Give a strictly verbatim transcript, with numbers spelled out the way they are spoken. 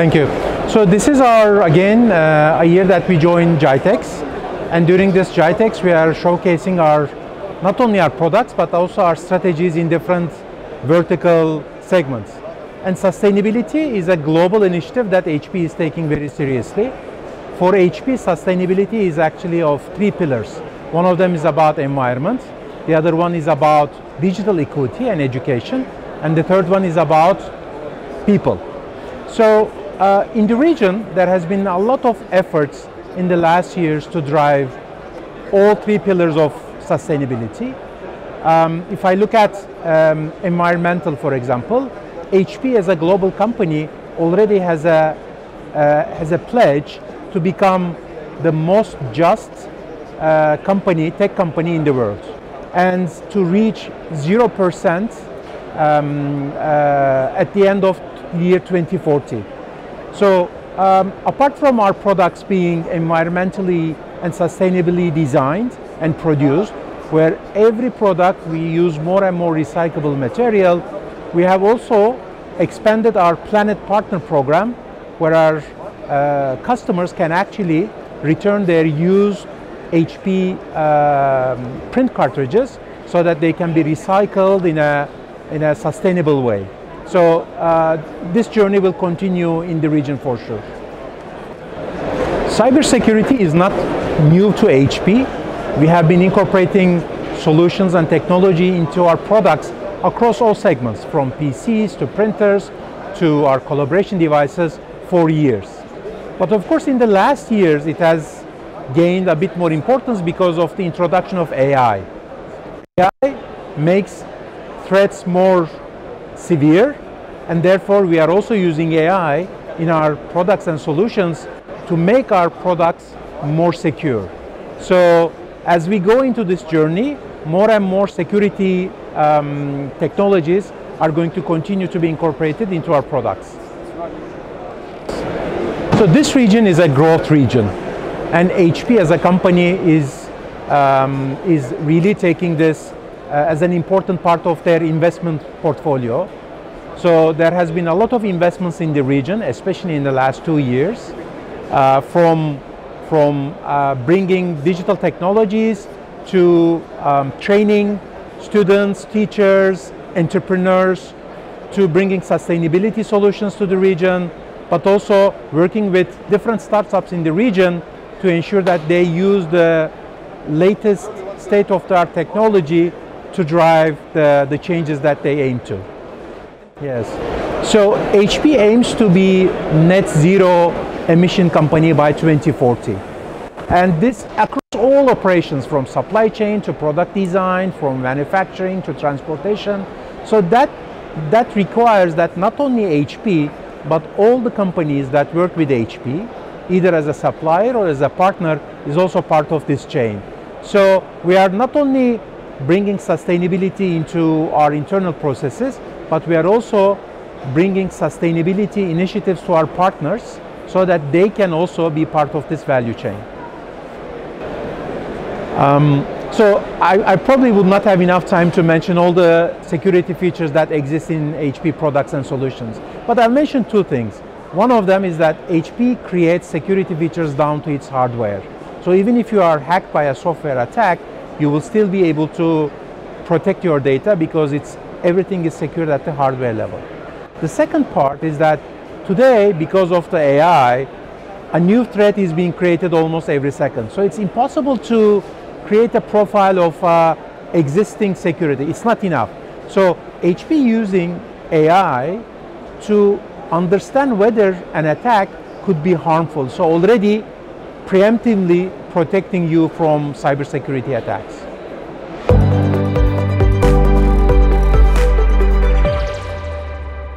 Thank you. So this is our, again, uh, a year that we joined GITEX. And during this GITEX, we are showcasing our, not only our products, but also our strategies in different vertical segments. And sustainability is a global initiative that H P is taking very seriously. For H P, sustainability is actually of three pillars. One of them is about environment. The other one is about digital equity and education. And the third one is about people. So uh, in the region, there has been a lot of efforts in the last years to drive all three pillars of sustainability. Um, if I look at um, environmental, for example, H P as a global company already has a, uh, has a pledge to become the most just uh, company, tech company in the world, and to reach zero percent um, uh, at the end of year twenty forty. So um, apart from our products being environmentally and sustainably designed and produced, where every product we use more and more recyclable material, we have also expanded our Planet Partner Program, where our uh, customers can actually return their used H P uh, print cartridges so that they can be recycled in a, in a sustainable way. So uh, this journey will continue in the region for sure. Cybersecurity is not new to H P. We have been incorporating solutions and technology into our products across all segments, from P Cs to printers to our collaboration devices, for years. But of course in the last years it has gained a bit more importance because of the introduction of A I. A I makes threats more severe, and therefore we are also using A I in our products and solutions to make our products more secure. So as we go into this journey, more and more security um, technologies are going to continue to be incorporated into our products. So this region is a growth region, and H P as a company is, um, is really taking this uh, as an important part of their investment portfolio. So there has been a lot of investments in the region, especially in the last two years, uh, from, from uh, bringing digital technologies to um, training students, teachers, entrepreneurs, to bringing sustainability solutions to the region, but also working with different startups in the region to ensure that they use the latest state-of-the-art technology to drive the, the changes that they aim to. Yes. So H P aims to be net zero emission company by twenty forty. And this across all operations, from supply chain to product design, from manufacturing to transportation. So that, that requires that not only H P, but all the companies that work with H P, either as a supplier or as a partner, is also part of this chain. So we are not only bringing sustainability into our internal processes, but we are also bringing sustainability initiatives to our partners so that they can also be part of this value chain. Um, so I, I probably would not have enough time to mention all the security features that exist in H P products and solutions. But I'll mention two things. One of them is that H P creates security features down to its hardware. So even if you are hacked by a software attack, you will still be able to protect your data because it's, everything is secured at the hardware level. The second part is that today, because of the A I, a new threat is being created almost every second. So it's impossible to create a profile of uh, existing security. It's not enough. So H P using A I to understand whether an attack could be harmful. So already preemptively protecting you from cybersecurity attacks.